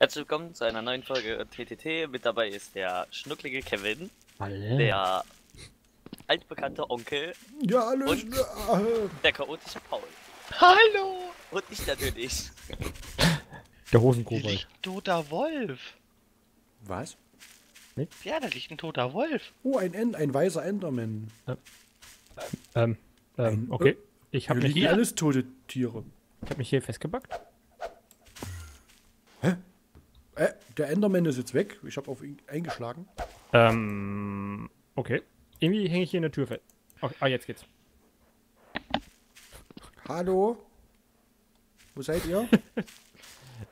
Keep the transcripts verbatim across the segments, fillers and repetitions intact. Herzlich willkommen zu einer neuen Folge T T T. Mit dabei ist der schnucklige Kevin. Hallo. Der altbekannte Onkel. Ja, hallo. Und der chaotische Paul. Hallo. Und ich natürlich. Der Hosenkobold. Da liegt ein toter Wolf. Was? Mit? Ja, da liegt ein toter Wolf. Oh, ein End, ein weißer Enderman. Ähm, ähm, ähm okay. Ö ich habe mich hier... alles tote Tiere. Ich habe mich hier festgebackt. Hä? Äh, der Enderman ist jetzt weg. Ich habe auf ihn eingeschlagen. Ähm, okay. Irgendwie hänge ich hier in der Tür fest. Okay. Ah, jetzt geht's. Hallo? Wo seid ihr?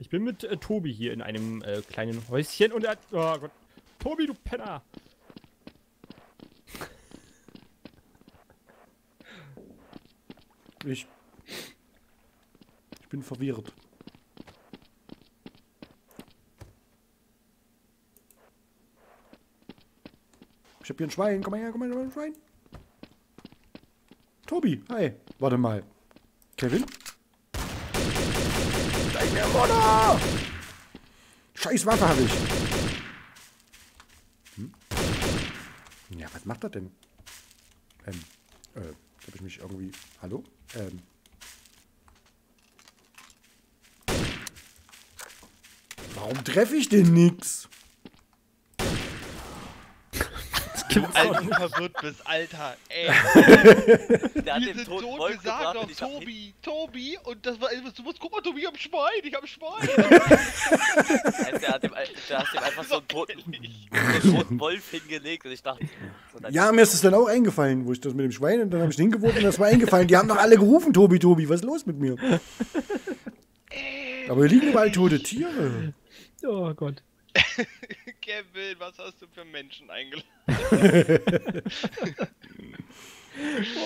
Ich bin mit äh, Tobi hier in einem äh, kleinen Häuschen und er hat... Oh Gott. Tobi, du Penner! Ich... Ich bin verwirrt. Ich hab hier ein Schwein. Komm mal her, komm mal her, ein Schwein. Tobi, hi. Warte mal. Kevin? Scheiß Waffe habe ich. Hm? Ja, was macht er denn? Ähm, äh, hab ich mich irgendwie... Hallo? Ähm... Warum treffe ich denn nix? Alter, du verwirrt bist, Alter, ey. Der hat wir den sind Tod so gesagt auf Tobi, Tobi, und das war, du musst, guck mal, Tobi, ich hab Schwein, ich hab Schwein. Alter, der hat dem, der hat dem einfach so einen toten, so einen toten Wolf hingelegt und ich dachte... So, ja, mir ist das dann auch eingefallen, wo ich das mit dem Schwein, und dann habe ich den hingeworfen und das war eingefallen. Die haben doch alle gerufen, Tobi, Tobi, was ist los mit mir? Aber hier liegen überall tote Tiere. Oh Gott. Kevin, was hast du für Menschen eingeladen? Boah,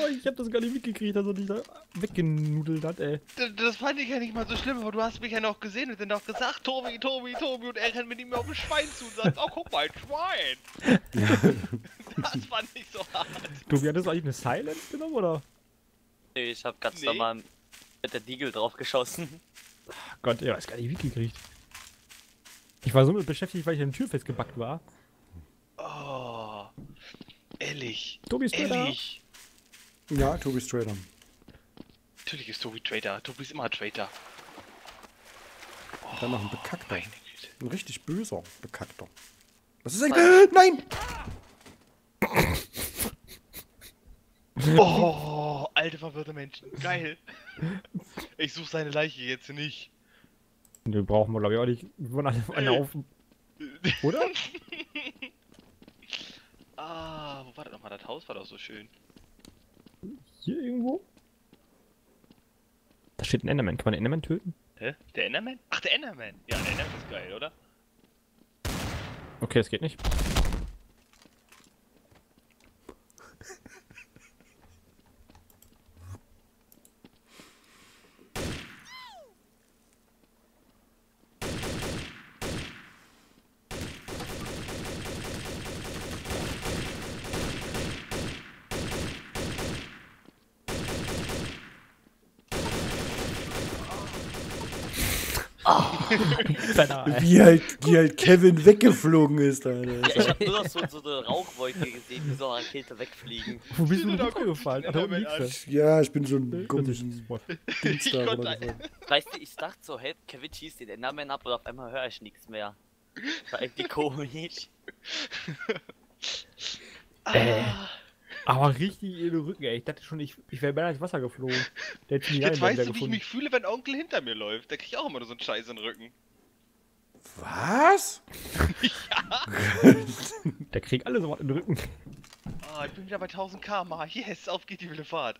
ich hab das gar nicht mitgekriegt, dass er dich da weggenudelt hat, ey. Das, das fand ich ja nicht mal so schlimm, aber du hast mich ja noch gesehen und dann doch gesagt, Tobi, Tobi, Tobi, und er rennt mit ihm auf ein Schwein zu und sagt, oh, guck mal, ein Schwein! Das fand ich so hart. Tobi, hattest du eigentlich eine Silence genommen, oder? Nee, ich hab ganz nee. normal mit der Diegel draufgeschossen. Oh Gott, ey, ich hab's gar nicht mitgekriegt. Ich war so mit beschäftigt, weil ich an der Tür festgebackt war. Oh, ehrlich. Tobi ist Trader. Ehrlich. Ja, Tobi ist Trader. Natürlich ist Tobi Trader. Tobi ist immer Trader. Oh, dann noch ein Bekackter. Ein richtig böser Bekackter. Was ist denn? Äh, nein! Oh, alte verwirrte Menschen. Geil. Ich suche seine Leiche jetzt nicht. Den brauchen wir, glaube ich, auch nicht. Wir wollen alle auf einen Haufen. Oder? Ah, wo war das nochmal? Das Haus war doch so schön. Hier irgendwo? Da steht ein Enderman. Kann man den Enderman töten? Hä? Der Enderman? Ach, der Enderman! Ja, der Enderman ist geil, oder? Okay, das geht nicht. Oh. Wie, halt, wie halt Kevin weggeflogen ist, Alter. Ja, ich hab nur noch so, so eine Rauchwolke gesehen, die so eine Rakete wegfliegen. Wo bist du da gefallen? Ja, ich bin so ein komischen Dingstar. Weißt du, ich dachte so, hey, Kevin schießt den Enderman ab und auf einmal höre ich nichts mehr. Das war irgendwie komisch. äh. Aber richtig in den Rücken, ey. Ich dachte schon, ich, ich wäre beinahe ins Wasser geflogen. Der hätte mich Jetzt weißt du, gefunden. Wie ich mich fühle, wenn Onkel hinter mir läuft. Da krieg ich auch immer nur so einen Scheiß in den Rücken. Was? Ja. Der kriegt alle so was in den Rücken. Ah, oh, ich bin wieder bei tausend Karma. Yes, auf geht die wilde Fahrt.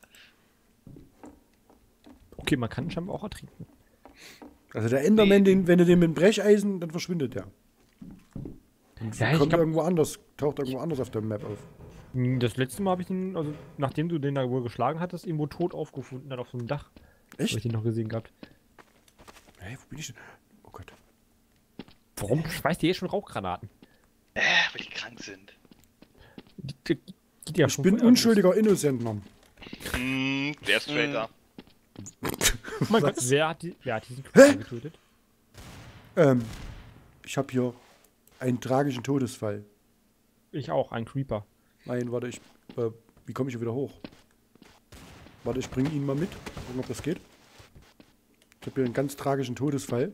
Okay, man kann scheinbar auch ertrinken. Also der Enderman, nee. den, wenn du den mit dem Brecheisen, dann verschwindet der. Und ja, kommt glaub, irgendwo anders, taucht irgendwo anders auf der Map auf. Das letzte Mal habe ich ihn, also nachdem du den da wohl geschlagen hattest, irgendwo tot aufgefunden, dann auf so einem Dach. Echt? Hab ich den noch gesehen gehabt. Hey, wo bin ich denn? Oh Gott. Warum schmeißt ihr hier schon Rauchgranaten? Äh, weil die krank sind. Die, die, die, die, die ich ja bin unschuldiger Innocentner. Hm, der ist Traitor. Oh mein Gott, wer hat, die, wer hat diesen Kuchen getötet? Ähm, Ich habe hier einen tragischen Todesfall. Ich auch, ein Creeper. Nein, warte, ich. Äh, wie komme ich hier wieder hoch? Warte, ich bringe ihn mal mit. Gucken, ob das geht. Ich habe hier einen ganz tragischen Todesfall.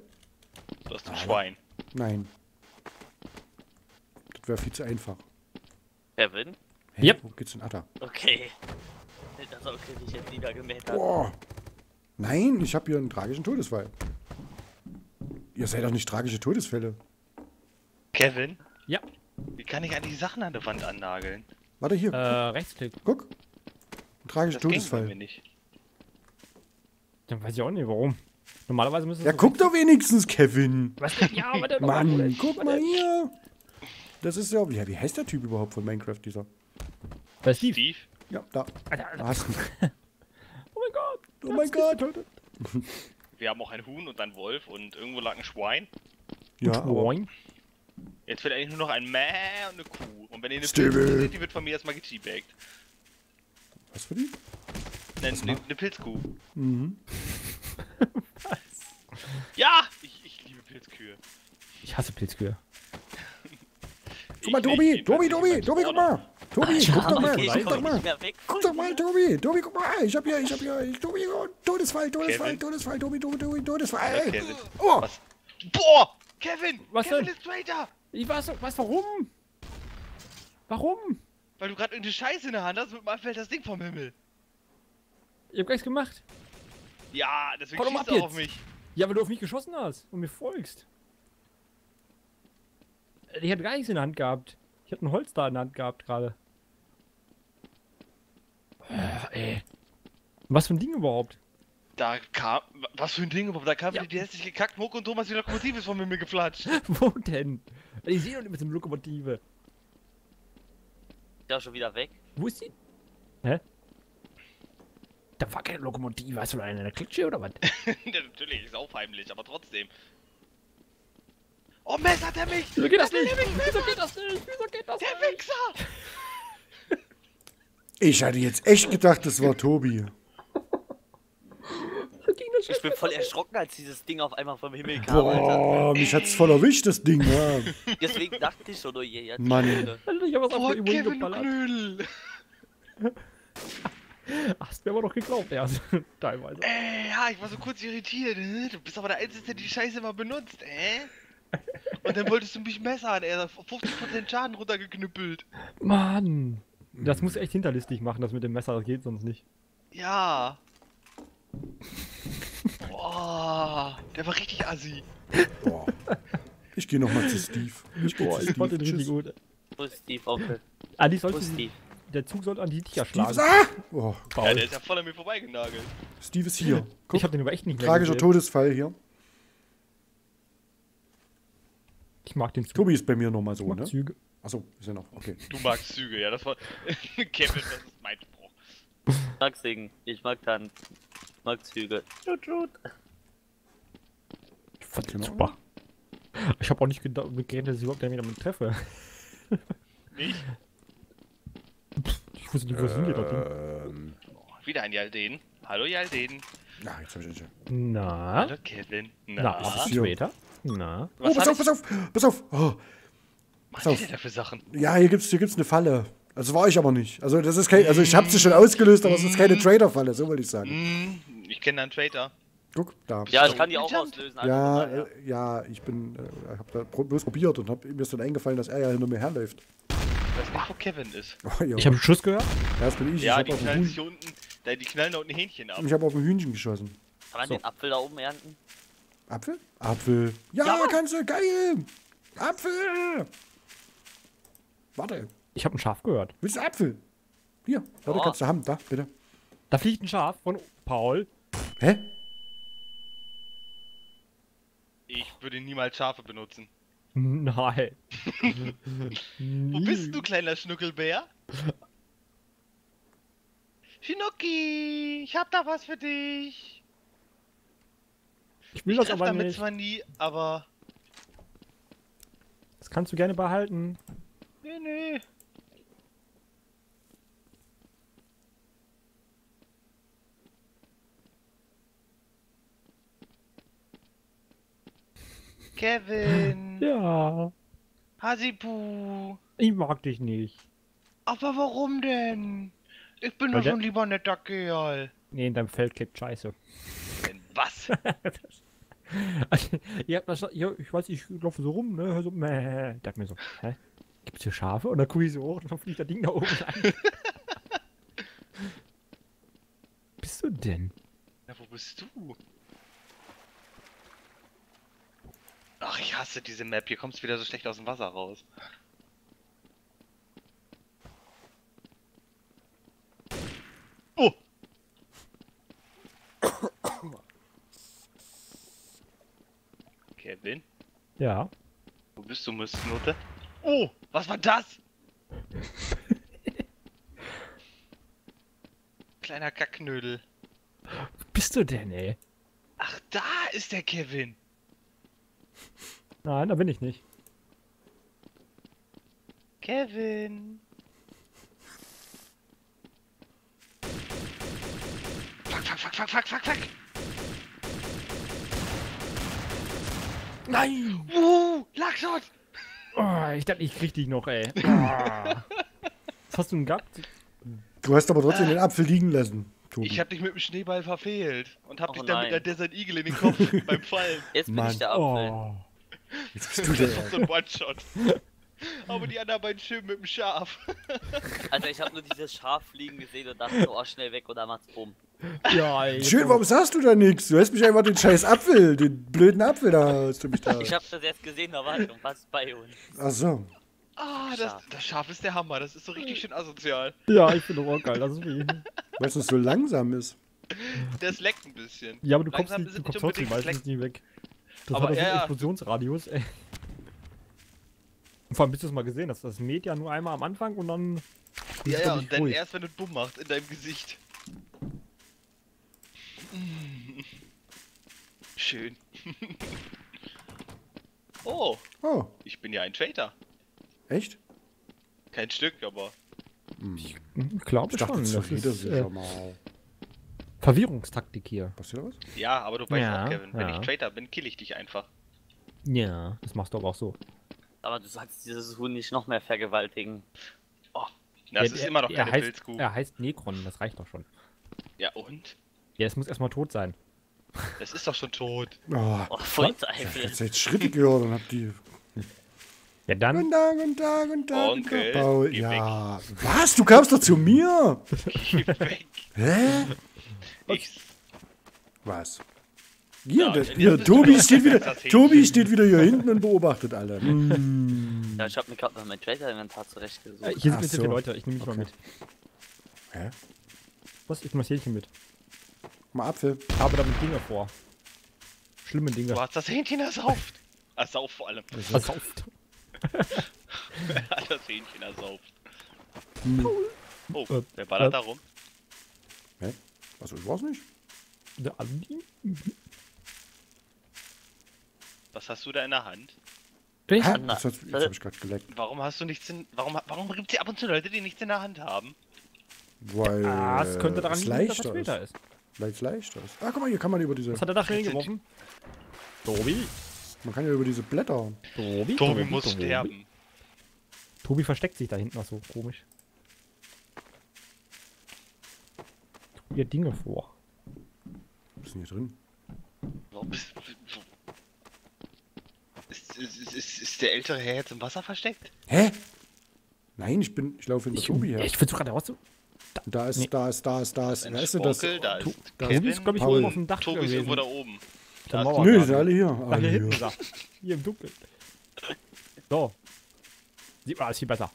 Das ist ein Schwein. Nein. Das wäre viel zu einfach. Kevin? Hey, yep. Wo geht's denn, Atta? Okay. Das okay, ich jetzt niedergemäht hat. Boah. Nein, ich habe hier einen tragischen Todesfall. Ihr seid doch nicht tragische Todesfälle. Kevin? Ja. Wie kann ich eigentlich Sachen an der Wand annageln? Warte hier. Äh, Rechtsklick. Guck. Ein tragischer Todesfall. Das ging bei mir nicht. Dann weiß ich auch nicht warum. Normalerweise müssen. Ja, so guck doch wenigstens, Kevin. Was? Ja, aber der Mann, Mann, guck mal hier. Das ist ja. Wie heißt der Typ überhaupt von Minecraft, dieser? Der Steve. Steve? Ja, da. Alter, Alter. Was? Oh mein Gott. Oh mein Gott. Leute. Wir haben auch ein Huhn und ein Wolf und irgendwo lag ein Schwein. Ja, Schwein. Jetzt wird eigentlich nur noch ein Mäh und eine Kuh. Und wenn ihr eine Pilzkuh seht, die wird von mir erstmal geteabaggt. Was für die? Nein, eine, eine Pilzkuh. Mhm. Was? Ja! Ich, ich liebe Pilzkühe. Ich hasse Pilzkühe. Guck mal, Tobi! Tobi, Tobi! Tobi, guck mal! Tobi, guck doch mal! Guck doch mal! Guck doch mal, Tobi! Tobi, guck mal! Ich hab hier, ich hab hier... Tobi, Todesfall, Todesfall, Todesfall, Tobi, Tobi, Tobi, Todesfall! Oh! Boah! Kevin! Was Kevin denn? Ist Traitor! Ich weiß doch, was, warum? Warum? Weil du gerade irgendeine Scheiße in der Hand hast und mit mal fällt das Ding vom Himmel. Ich hab gar nichts gemacht. Ja, deswegen komm, schießt er auf mich. Ja, weil du auf mich geschossen hast und mir folgst. Ich hatte gar nichts in der Hand gehabt. Ich hatte ein Holz da in der Hand gehabt gerade. Äh, ey. Was für ein Ding überhaupt? Da kam... Was für ein Ding überhaupt? Da kam ja die hässlich gekackt. Muck und Thomas die Lokomotive ist von mir geflatscht. Wo denn? Ich sehe doch nicht mit dem Lokomotive. Da schon wieder weg. Wo ist die? Hä? Da war keine Lokomotive. Hast du da eine in der Klitsche oder was? Natürlich, ist auch heimlich, aber trotzdem. Oh, Messer, der mich! Wieso geht das nicht? Wieso geht das nicht? Wieso geht das nicht? Der Wichser! Ich hatte jetzt echt gedacht, das war Tobi. Ich bin voll erschrocken, als dieses Ding auf einmal vom Himmel kam. Boah, mich hat's voll erwischt, das Ding, ja. Deswegen dachte ich schon, oh je, jetzt. Mann. Ich hab was auf die Übung geballert. Ach, hast mir aber noch geglaubt, ja, teilweise. Ey, ja, ich war so kurz irritiert. Du bist aber der Einzige, der die Scheiße immer benutzt, äh? Und dann wolltest du mich messern, er hat fünfzig Prozent Schaden runtergeknüppelt. Mann. Das muss echt hinterlistig machen, das mit dem Messer, das geht sonst nicht. Ja. Boah, der war richtig assi. Boah. Ich geh nochmal zu Steve. Ich boah, ich fand den richtig gut. Wo ist Steve? Okay. Ah, die sollte Steve. Der Zug sollte an die Tier schlagen. Steve, ah! Oh, ja, der ist ja voll an mir vorbeigenagelt. Steve ist hier. Guck. Ich hab den aber echt nicht mehr tragischer gesehen. Todesfall hier. Ich mag den Zug. Tobi ist bei mir nochmal so, ne? Züge. Achso, ist er noch. Okay. Du magst Züge, ja, das war. Kevin, das ist mein Spruch. Ich mag singen, ich mag tanzen. Ich mag Züge. Tut, tut. Ich fand den super. Ich hab auch nicht gedacht, dass ich überhaupt nicht damit treffe. Nicht? Ich wusste nicht, wo sind die da drin. Wieder ein Jalden. Hallo Jalden. Na, jetzt hab ich schon. Na. Hallo Kevin. Na, na später. Na. Oh, pass auf, pass auf, pass auf, pass auf! Was ist denn da für Sachen? Ja, hier gibt's, hier gibt's eine Falle. Also war ich aber nicht. Also das ist kein, also ich habe sie schon ausgelöst, aber es ist keine Trader-Falle, so wollte ich sagen. Ich kenne einen Trader. Guck, da. Ja, ich kann die auch auslösen. Ja, äh, ja, ich bin, äh, hab da bloß probiert und hab, mir ist dann eingefallen, dass er ja hinter mir herläuft. Ich weiß nicht, wo Kevin ist. Oh, ich habe einen Schuss gehört. Ja, das bin ich. Ja, ich die knallen sich unten, da, die knallen da unten ein Hähnchen ab. Ich habe auf ein Hühnchen geschossen. Kann man so den Apfel da oben ernten? Apfel? Apfel. Ja, ja, kannst du. Geil. Apfel. Warte. Ich habe ein Schaf gehört. Willst du einen Apfel? Hier. Warte, oh, kannst du haben. Da, bitte. Da fliegt ein Schaf von Paul. Hä? Ich würde niemals Schafe benutzen. Nein. Wo bist du, kleiner Schnuckelbär? Schnucki, ich hab da was für dich. Ich will das aber damit nicht. Zwar nie, aber... Das kannst du gerne behalten. Nee, nee. Kevin! Ja. Hasipu! Ich mag dich nicht. Aber warum denn? Ich bin doch schon lieber ein netter Kerl. Nee, in deinem Feld klebt Scheiße. In was? Also, ihr habt das, ihr, ich weiß nicht, ich laufe so rum, ne? So, mäh. Ich dachte mir so, hä? Gibt's hier Schafe? Und dann gucke ich so hoch und dann fliegt das Ding da oben rein. Bist du denn? Na, wo bist du? Ach, ich hasse diese Map. Hier kommst du wieder so schlecht aus dem Wasser raus. Oh! Kevin? Ja? Wo bist du, Mistnote? Oh! Was war das? Kleiner Kacknödel. Wo bist du denn, ey? Ach, da ist der Kevin! Nein, da bin ich nicht. Kevin! Fuck, fuck, fuck, fuck, fuck, fuck, fuck! Nein! Uh, Lachshot! Oh, ich dachte, ich krieg dich noch, ey. Was hast du denn gehabt? Du hast aber trotzdem ah. den Apfel liegen lassen, Tobi. Ich hab dich mit dem Schneeball verfehlt und hab oh, dich dann nein. mit der Desert Eagle in den Kopf beim Fallen. Jetzt bin Mann. ich der Apfel. Oh. Jetzt bist du der Das ist so ein One-Shot. Aber die anderen beiden schön mit dem Schaf. Alter, ich hab nur dieses Schaf fliegen gesehen und dachte so, oh, schnell weg und dann macht's bumm. Ja, schön, warum sagst du da nichts? Du hast mich einfach den scheiß Apfel, den blöden Apfel da, hast du mich da. Ich hab's das erst gesehen, da war ich noch fast bei uns. Ach so. Ah, das, das Schaf ist der Hammer, das ist so richtig schön asozial. Ja, ich bin doch auch geil, das ist wie. Weißt du, es so langsam ist. Das leckt ein bisschen. Ja, aber du langsam kommst, nicht, du kommst trotzdem meistens nie weg. Das aber hat also ja, einen Explosionsradius, ey. Vor allem bist du es mal gesehen, dass das Med ja nur einmal am Anfang und dann. Ja, ja, und dann ruhig. Erst wenn du bumm machst in deinem Gesicht. Schön. oh, oh. Ich bin ja ein Traitor. Echt? Kein Stück, aber. Ich glaube schon. Das ist, das ist äh, schon mal. Verwirrungstaktik hier. Was ist das? Ja, aber du weißt ja, auch, Kevin. Wenn ja. ich Traitor bin, kill ich dich einfach. Ja, das machst du aber auch so. Aber du sollst dieses Huhn nicht noch mehr vergewaltigen. Oh, das ja, ist der, immer noch keine Pilzkuh. Er heißt Necron, das reicht doch schon. Ja und? Ja, es muss erstmal tot sein. Es ist doch schon tot. Oh, oh voll Teufel. Ich hab jetzt Schritte gehört und hab die... Ja dann... Guten Tag, guten Tag, guten Tag. Onkel, Paul. Ja. Weg. Was? Du kamst doch zu mir? Geh weg. Hä? Ich... Was? Hier, ja, das, hier Tobi, steht wieder, Tobi steht wieder hier hinten und beobachtet alle. Mm. Ja, ich hab mir gerade noch mein Traitor-Inventar zurechtgesucht. Äh, hier sind bitte so. die Leute, ich nehme mich okay. mal mit. Hä? Was? Ich mach's Hähnchen mit. Mal Apfel. Ich habe damit Dinge vor. Schlimme Dinge. Du hast das Hähnchen ersauft. Ersauft vor allem. Ersauft. das Hähnchen ersauft. Hm. Oh, äh, wer ballert äh, da rum? Hä? Also ich weiß nicht. Der Andi? Was hast du da in der Hand? Bin ich ha, das hat, jetzt hab ich grad geleckt. Warum hast du nichts in... Warum, warum gibt es hier ab und zu Leute, die nichts in der Hand haben? Weil... Ah, es könnte daran liegen, dass das später ist. Vielleicht leichter ist. Ah, guck mal, hier kann man über diese... Was hat er da hingeworfen? Tobi! Man kann ja über diese Blätter... Tobi? Tobi muss Tobi. sterben. Tobi versteckt sich da hinten, was so komisch. Ihr Dinge vor. Was ist denn hier drin? Warum bist du... Ist, ist, ist der ältere Herr jetzt im Wasser versteckt? Hä? Nein, ich bin. Ich laufe hinter Tobi her. Ich versuche gerade raus zu. Da, da ist, nee. da ist, da ist, da ist. Da ist das. Da ist Tobi ist, glaube ich, Paul. oben auf dem Dach. Tobi ist irgendwo da oben. Da da ist nö, sind alle hier. Alle hier hinten da. Hier im Dunkeln. So. Sieht man alles viel besser.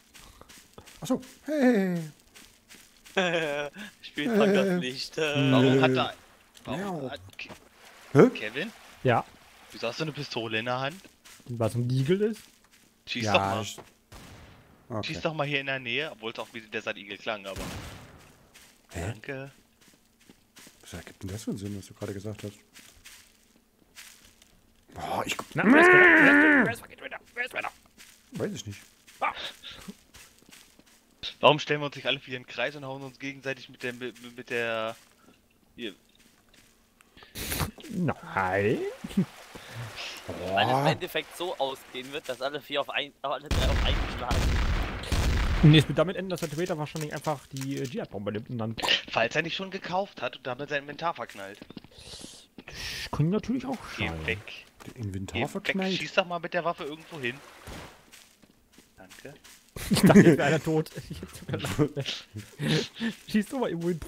Achso. Hey. Spielt man hey. das nicht. Äh. Warum hat er. Warum ja. hat Hä? Kevin? Ja. Wieso hast du eine Pistole in der Hand? Was ein Igel ist? Schieß ja, doch mal. Ich... Okay. Schieß doch mal hier in der Nähe, obwohl es auch wie der Desert Eagle klang, aber. Hä? Danke. Was ergibt denn das für einen Sinn, was du gerade gesagt hast? Boah, ich guck. Na, wer ist weiter? Wer ist weiter? Weiß ich nicht. Ah. Warum stellen wir uns nicht alle vier in den Kreis und hauen uns gegenseitig mit der. mit, mit der. Hier. Nein. Boah. Weil es im Endeffekt so ausgehen wird, dass alle vier auf ein, alle drei auf einen schlagen. Nee, es wird damit enden, dass der Trader wahrscheinlich einfach die äh, G-Bombe nimmt und dann... Falls er nicht schon gekauft hat und damit sein Inventar verknallt. Das kann natürlich auch sein. Geh weg. Der Inventar Geh verknallt? Weg. Schieß doch mal mit der Waffe irgendwo hin. Danke. Ich dachte, jetzt wäre einer tot. Schieß doch mal irgendwo hin.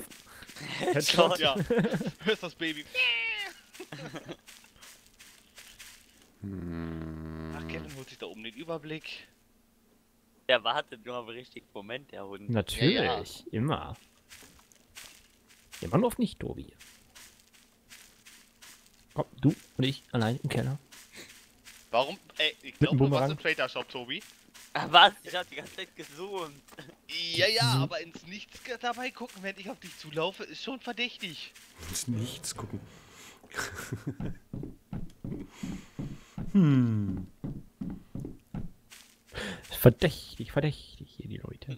Headshot, ja. Hörst das Baby. Ach, Kevin holt sich da oben den Überblick. Der wartet nur auf den richtigen Moment, der Hund. Natürlich, ja, ja. immer. Immer noch nicht, Tobi. Komm, du und ich allein im Keller. Warum? Ey, ich glaube, du warst im Trader-Shop, Tobi. Ach was? Ich hab die ganze Zeit gesoomt. Ja, ja, aber ins Nichts dabei gucken, wenn ich auf dich zulaufe, ist schon verdächtig. Ins Nichts gucken. Hm. Verdächtig, verdächtig hier die Leute.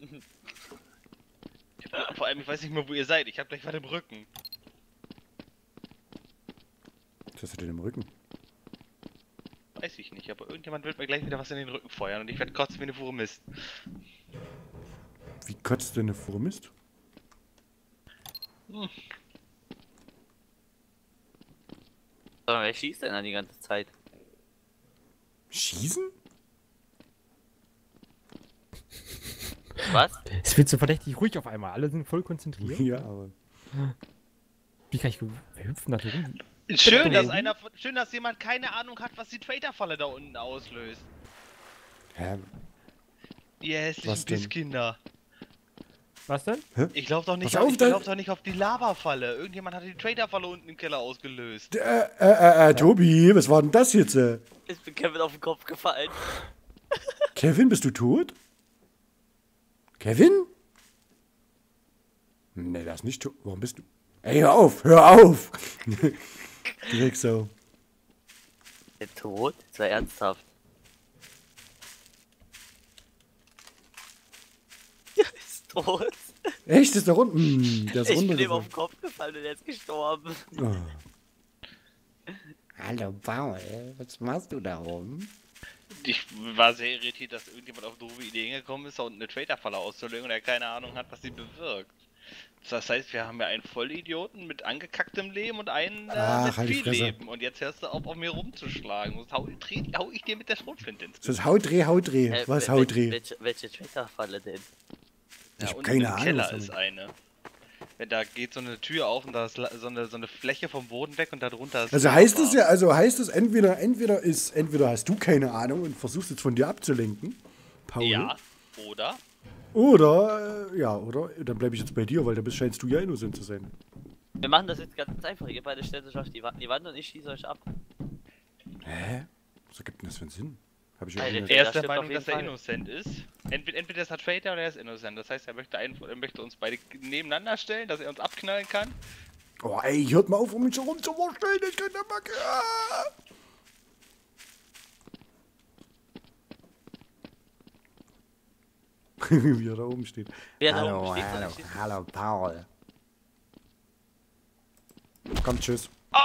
Vor allem, ich weiß nicht mehr, wo ihr seid. Ich hab gleich was im Rücken. Was hast du denn im Rücken? Weiß ich nicht, aber irgendjemand wird mir gleich wieder was in den Rücken feuern und ich werde kotzen wie eine Fuhre Mist. Wie kotzt denn eine Fuhre Mist? Hm. So, wer schießt denn dann die ganze Zeit? Schießen? Was? Es wird so verdächtig ruhig auf einmal. Alle sind voll konzentriert. Ja, aber... Wie kann ich... Wir hüpfen da drin. Schön, dass einer... Schön, dass jemand keine Ahnung hat, was die Trader-Falle da unten auslöst. Hä? Ihr hässlichen Pisskinder. Was denn? Hä? Ich lauf doch nicht auf, auf, ich lauf doch nicht auf die Lava-Falle. Irgendjemand hat die Trader-Falle unten im Keller ausgelöst. Äh, äh, äh, äh Tobi, was war denn das jetzt? Äh? Ich bin Kevin auf den Kopf gefallen. Kevin, bist du tot? Kevin? Nee, das ist nicht tot. Warum bist du? Ey, hör auf, hör auf! Direkt so. Der Tod? Sei ernsthaft. Der ist tot. Echt? Ist da unten? Der ist ich bin ihm auf den Kopf gefallen und er ist gestorben. Oh. Hallo, Paul. Was machst du da oben? Ich war sehr irritiert, dass irgendjemand auf doofe Ideen gekommen ist, da unten eine Trader-Falle auszulegen und er keine Ahnung hat, was sie bewirkt. Das heißt, wir haben ja einen Vollidioten mit angekacktem Leben und einen äh, ah, mit halt viel Leben. Und jetzt hörst du auf, auf mir rumzuschlagen. Sonst hau, dreh, hau ich dir mit der Schrotflinte ins Gesicht. Sonst hau dreh, hau dreh. Äh, was hau dreh? Welche, welche Trader-Falle denn? Ja, ich hab keine Ahnung. Im Keller ist eine. Wenn da geht so eine Tür auf und da ist so eine, so eine Fläche vom Boden weg und da drunter ist... Also heißt es ja, also heißt es entweder, entweder ist, entweder hast du keine Ahnung und versuchst jetzt von dir abzulenken, Paul. Ja, oder? Oder, äh, ja, oder, dann bleibe ich jetzt bei dir, weil da bist, scheinst du ja innocent zu sein. Wir machen das jetzt ganz einfach, ihr beide stellt euch auf die Wand und ich schieße euch ab. Hä? Was ergibt denn das für einen Sinn? Hab ich also, er ist der Meinung, dass er innocent ist. Entweder, entweder ist er Traitor oder er ist innocent. Das heißt, er möchte, einen, er möchte uns beide nebeneinander stellen, dass er uns abknallen kann. Oh ey, hört mal auf, um mich herumzuwurschteln, ich kann der Macke. Ah! Wie er da oben steht. Wer hallo, da oben steht, hallo, steht? Hallo, Paul. Komm, tschüss. Oh!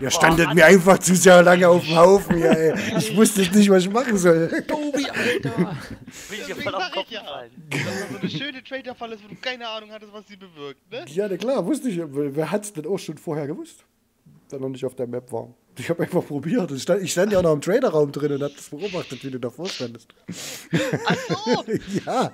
Ihr standet Boah, mir einfach zu sehr lange auf dem Haufen, ja, ey. Ich wusste nicht, was ich machen soll. Tobi, Alter! Bin ich voll auf den Kopf gefallen. Das war so eine schöne Trader-Falle ist, wo du keine Ahnung hattest, was sie bewirkt, ne? Ja, na klar, wusste ich. Wer hat's denn auch schon vorher gewusst? Wenn er nicht auf der Map war. Ich hab einfach probiert. Ich stand, ich stand ja auch noch im Trader-Raum drin und hab das beobachtet, wie du davor standest. Ach so! Ja!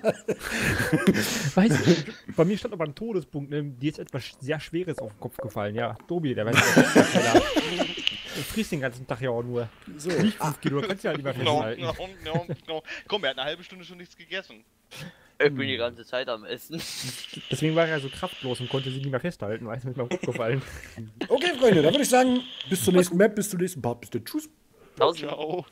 Weißt du, bei mir stand aber ein Todespunkt, ne? Dir ist etwas sehr Schweres auf den Kopf gefallen, ja. Tobi, der weiß nicht. Du friest den ganzen Tag ja auch nur. So. Nicht fünf Kilo, du kannst ja nicht mehr festhalten. No, no, no, no. Komm, er hat eine halbe Stunde schon nichts gegessen. Ich bin die ganze Zeit am Essen. Deswegen war er so kraftlos und konnte sich nicht mehr festhalten, weil es mir mal gut gefallen. Okay, Freunde, dann würde ich sagen, bis zur nächsten Map, bis zum nächsten Part, bis dann. Tschüss. Ciao.